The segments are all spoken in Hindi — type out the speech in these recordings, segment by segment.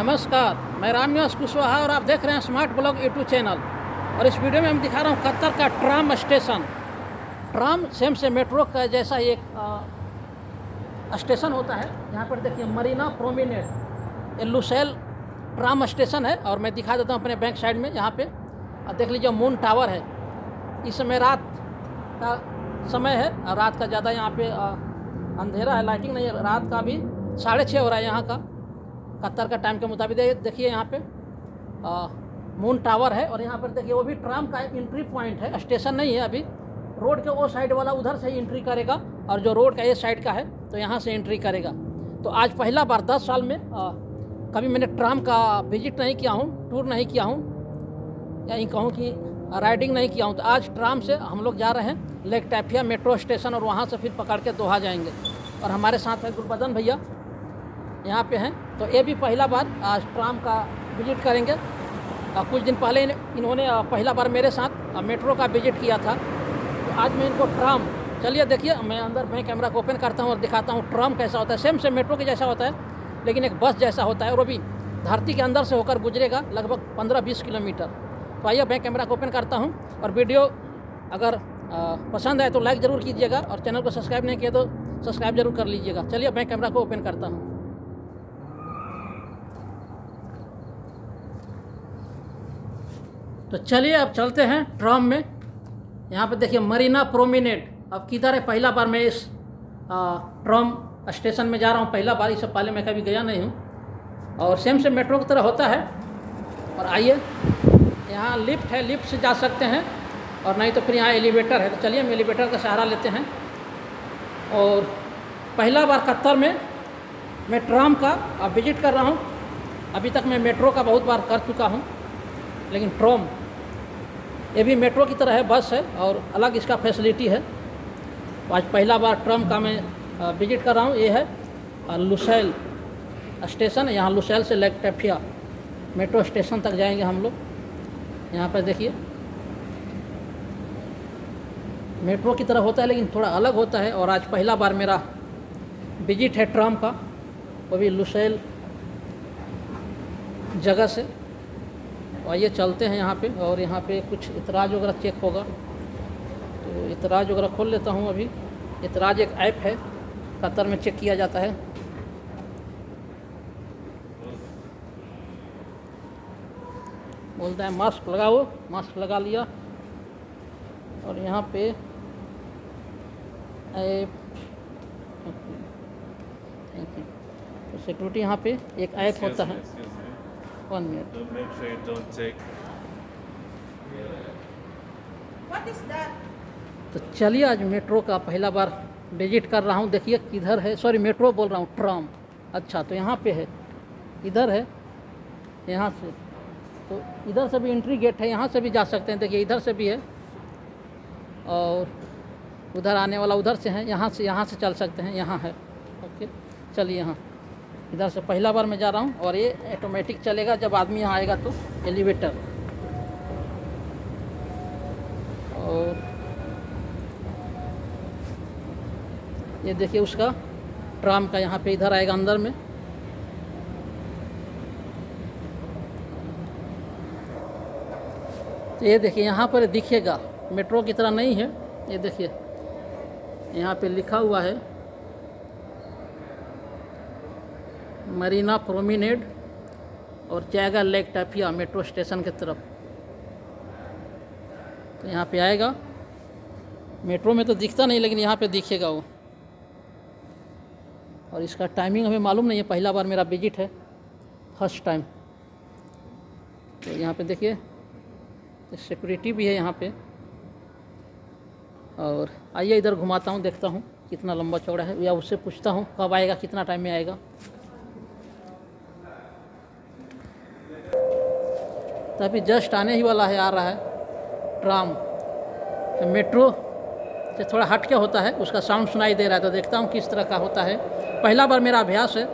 नमस्कार, मैं रामनिवास कुशवाहा और आप देख रहे हैं स्मार्ट ब्लॉग यूट्यूब चैनल। और इस वीडियो में हम दिखा रहा हूँ कतर का ट्राम स्टेशन। ट्राम सेम से मेट्रो का जैसा एक स्टेशन होता है। यहाँ पर देखिए मरीना प्रोमिनेड, ये लुसैल ट्राम स्टेशन है। और मैं दिखा देता हूँ अपने बैक साइड में, यहाँ पर और देख लीजिए मून टावर है। इस समय रात का समय है और रात का ज़्यादा यहाँ पे अंधेरा है, लाइटिंग नहीं है। रात का भी 6:30 हो रहा है यहाँ का, कतर का टाइम के मुताबिक। देखिए यहाँ पे मून टावर है और यहाँ पर देखिए वो भी ट्राम का एंट्री पॉइंट है, स्टेशन नहीं है अभी। रोड के वो साइड वाला उधर से ही एंट्री करेगा और जो रोड का ये साइड का है तो यहाँ से एंट्री करेगा। तो आज पहला बार 10 साल में कभी मैंने ट्राम का विजिट नहीं किया हूँ, टूर नहीं किया हूँ, या कहूँ कि राइडिंग नहीं किया हूँ। तो आज ट्राम से हम लोग जा रहे हैं लेगतैफिया मेट्रो स्टेशन और वहाँ से फिर पकड़ के दोहा जाएंगे। और हमारे साथ है गुरबदन भैया, यहाँ पे हैं। तो ये भी पहला बार आज ट्राम का विजिट करेंगे। कुछ दिन पहले इन्होंने पहला बार मेरे साथ मेट्रो का विजिट किया था, तो आज मैं इनको ट्राम, चलिए देखिए मैं अंदर में कैमरा को ओपन करता हूँ और दिखाता हूँ ट्राम कैसा होता है। सेम से मेट्रो के जैसा होता है, लेकिन एक बस जैसा होता है और वो भी धरती के अंदर से होकर गुजरेगा लगभग 15-20 किलोमीटर। तो आइए मैं कैमरा को ओपन करता हूँ। और वीडियो अगर पसंद आए तो लाइक ज़रूर कीजिएगा और चैनल को सब्सक्राइब नहीं किया तो सब्सक्राइब जरूर कर लीजिएगा। चलिए मैं कैमरा को ओपन करता हूँ। तो चलिए अब चलते हैं ट्राम में। यहाँ पर देखिए मरीना प्रोमिनेड, अब किधर है, पहला बार मैं इस ट्राम स्टेशन में जा रहा हूँ, पहला बार। इससे पहले मैं कभी गया नहीं हूँ। और सेम से मेट्रो की तरह होता है। और आइए, यहाँ लिफ्ट है, लिफ्ट से जा सकते हैं और नहीं तो फिर यहाँ एलिवेटर है। तो चलिए हम एलिवेटर का सहारा लेते हैं। और पहला बार कतर में मैं ट्राम का विजिट कर रहा हूँ। अभी तक मैं मेट्रो का बहुत बार कर चुका हूँ, लेकिन ट्राम ये भी मेट्रो की तरह है, बस है और अलग इसका फैसिलिटी है। आज पहला बार ट्राम का मैं विजिट कर रहा हूँ। ये है लुसैल स्टेशन, यहाँ लुसैल से लेगतैफिया मेट्रो स्टेशन तक जाएंगे हम लोग। यहाँ पर देखिए मेट्रो की तरह होता है लेकिन थोड़ा अलग होता है। और आज पहला बार मेरा विजिट है ट्राम का, वो भी लुसैल जगह से। और ये चलते हैं यहाँ पे। और यहाँ पे कुछ इतराज़ वगैरह चेक होगा, तो इतराज़ वगैरह खोल लेता हूँ। अभी इतराज़ एक ऐप है, कतर में चेक किया जाता है। बोलता है मास्क लगाओ, मास्क लगा लिया। और यहाँ पे थैंक यू। तो सिक्योरिटी यहाँ पे एक ऐप होता है। 1 मिनट। तो चलिए आज मेट्रो का पहला बार विजिट कर रहा हूँ। देखिए किधर है, सॉरी मेट्रो बोल रहा हूँ, ट्राम। अच्छा तो यहाँ पे है, इधर है। यहाँ से तो इधर से भी एंट्री गेट है, यहाँ से भी जा सकते हैं। देखिए इधर से भी है और उधर आने वाला उधर से है। यहाँ से चल सकते हैं, यहाँ है। ओके चलिए, यहाँ इधर से पहला बार मैं जा रहा हूँ। और ये ऑटोमेटिक चलेगा जब आदमी यहाँ आएगा तो, एलिवेटर। और ये देखिए उसका ट्राम का, यहाँ पे इधर आएगा अंदर में। तो ये देखिए यहाँ पर दिखेगा, मेट्रो की तरह नहीं है। ये देखिए यहाँ पे लिखा हुआ है मरीना प्रोमिनेड और जाएगा लेगतैफिया मेट्रो स्टेशन की तरफ। तो यहाँ पे आएगा, मेट्रो में तो दिखता नहीं लेकिन यहाँ पे दिखेगा वो। और इसका टाइमिंग हमें मालूम नहीं है, पहला बार मेरा विजिट है, फर्स्ट टाइम। तो यहाँ पे देखिए सिक्योरिटी भी है यहाँ पे। और आइए इधर घुमाता हूँ, देखता हूँ कितना लंबा चौड़ा है, या उससे पूछता हूँ कब आएगा, कितना टाइम में आएगा। तभी जस्ट आने ही वाला है, आ रहा है ट्राम। तो मेट्रो से थोड़ा हट के होता है, उसका साउंड सुनाई दे रहा है। तो देखता हूँ किस तरह का होता है। पहला बार मेरा अभ्यास है,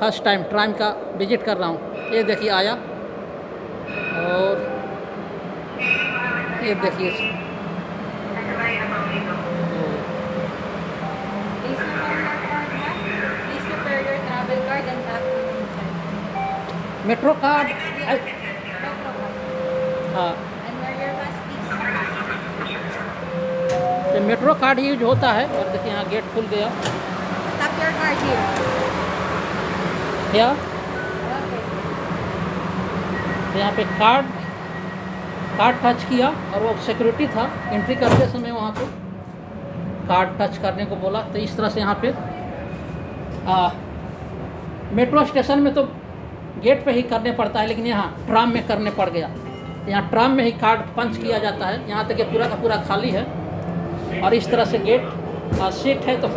फर्स्ट टाइम ट्राम का विजिट कर रहा हूँ। ये देखिए आया, और ये देखिए मेट्रो कार्ड हाँ, तो मेट्रो कार्ड यूज होता है। और देखिए यहाँ गेट खुल गया। क्या यहाँ पे कार्ड टच किया और वो सिक्योरिटी था, एंट्री करते समय वहाँ पे कार्ड टच करने को बोला। तो इस तरह से यहाँ पे मेट्रो स्टेशन में तो गेट पे ही करने पड़ता है, लेकिन यहाँ ट्राम में करने पड़ गया। यहाँ ट्राम में ही कार्ड पंच किया जाता है। यहाँ तक कि पूरा का पूरा खाली है और इस तरह से गेट सीट है तो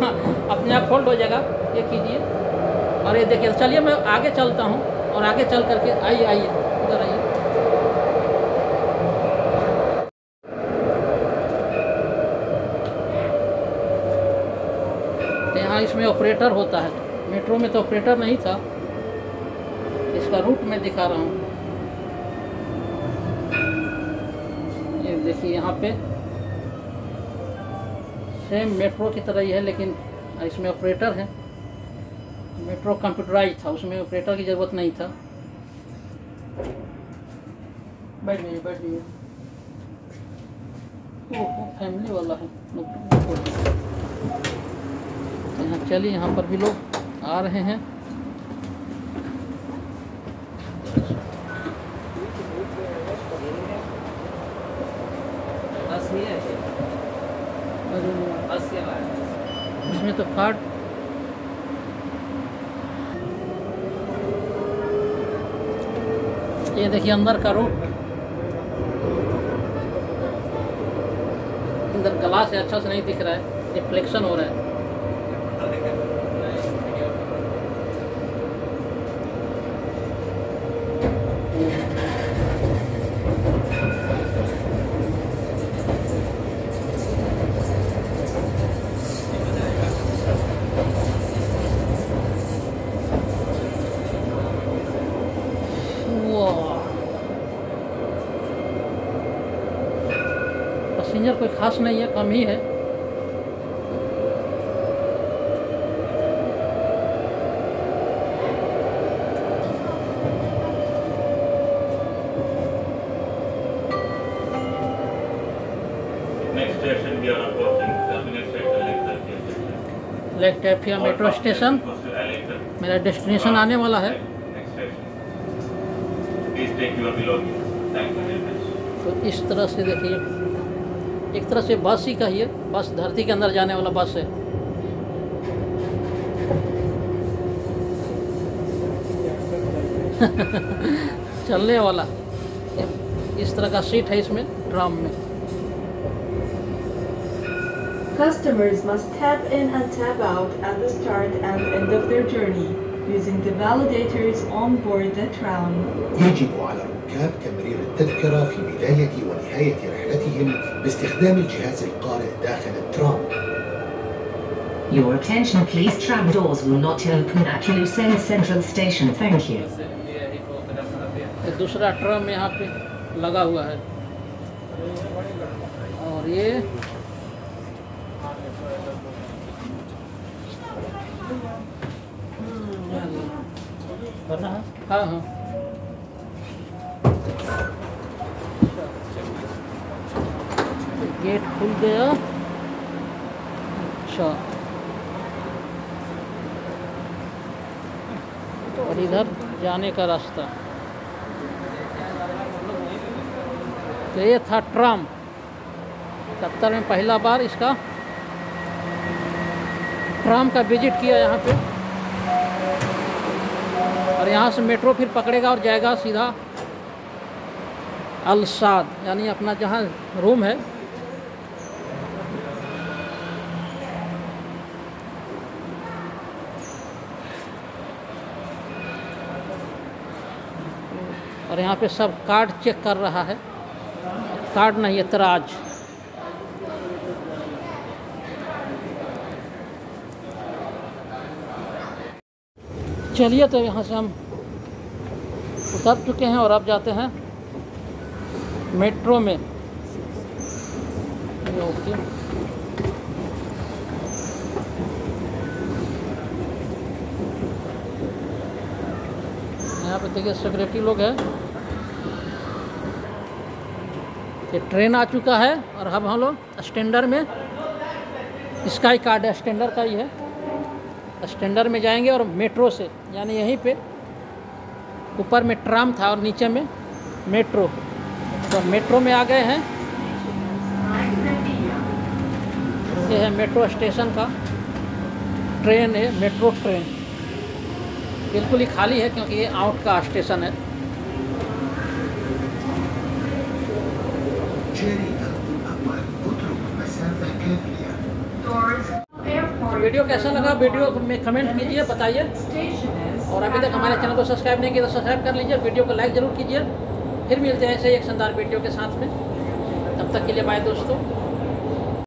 अपने आप फोल्ड हो जाएगा। ये कीजिए और ये देखिए। चलिए मैं आगे चलता हूँ और आगे चल करके आइए उधर आइए। तो यहाँ इसमें ऑपरेटर होता है, मेट्रो में तो ऑपरेटर नहीं था। इसका रूट मैं दिखा रहा हूँ। ये देखिए यहाँ पे सेम मेट्रो की तरह ही है, लेकिन इसमें ऑपरेटर है। मेट्रो कंप्यूटराइज था, उसमें ऑपरेटर की ज़रूरत नहीं था। बैठ जाइए। वो फैमिली वाला है। यहाँ चलिए, यहाँ पर भी लोग आ रहे हैं। इसमें तो कार्ड ये देखिए अंदर का रूट। अंदर ग्लास है, अच्छा से नहीं दिख रहा है, रिफ्लेक्शन हो रहा है। पैसेंजर कोई खास नहीं है, कम ही है। लेगतैफिया मेट्रो स्टेशन मेरा डेस्टिनेशन आने वाला है। तो इस तरह से देखिए, एक तरह से बस ही कहिए, बस धरती के अंदर जाने वाला बस है। चलने वाला इस तरह का सीट है इसमें ट्राम में। Customers must tap in and tap out at the start and end of their journey using the validators on board the tram. يجب على الركاب تمرير التذكرة في بداية ونهاية رحلتهم باستخدام الجهاز القارئ داخل الترام. Your attention please, tram doors will not open at Lucerne Central Station. Thank you. दूसरा ट्राम यहाँ पे लगा हुआ है और ये हाँ। गेट खुल गया। अच्छा, और इधर जाने का रास्ता। तो ये था ट्राम। 1970 में पहला बार इसका ट्राम का विजिट किया यहाँ पे। और यहाँ से मेट्रो फिर पकड़ेगा और जाएगा सीधा अलसाद, यानी अपना जहाँ रूम है। और यहाँ पे सब कार्ड चेक कर रहा है। कार्ड नहीं है, तराज। चलिए, तो यहाँ से हम उतर चुके हैं और अब जाते हैं मेट्रो में। ओके, यहाँ पर देखिए सिक्योरिटी लोग हैं। ये ट्रेन आ चुका है और अब हम लोग स्टैंडर्ड में, स्काई कार्ड है स्टैंडर्ड का ही है, स्टैंडर्ड में जाएंगे और मेट्रो से, यानी यहीं पे ऊपर में ट्राम था और नीचे में मेट्रो, तो मेट्रो में आ गए हैं। ये है मेट्रो स्टेशन का ट्रेन है, मेट्रो ट्रेन बिल्कुल ही खाली है क्योंकि ये आउट का स्टेशन है। वीडियो कैसा लगा वीडियो में कमेंट कीजिए, बताइए, और अभी तक हमारे चैनल को सब्सक्राइब नहीं किया तो सब्सक्राइब कर लीजिए, वीडियो को लाइक ज़रूर कीजिए। फिर मिलते हैं ऐसे ही एक शानदार वीडियो के साथ में, तब तक के लिए बाय दोस्तों।